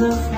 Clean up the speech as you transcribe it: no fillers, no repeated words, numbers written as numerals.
of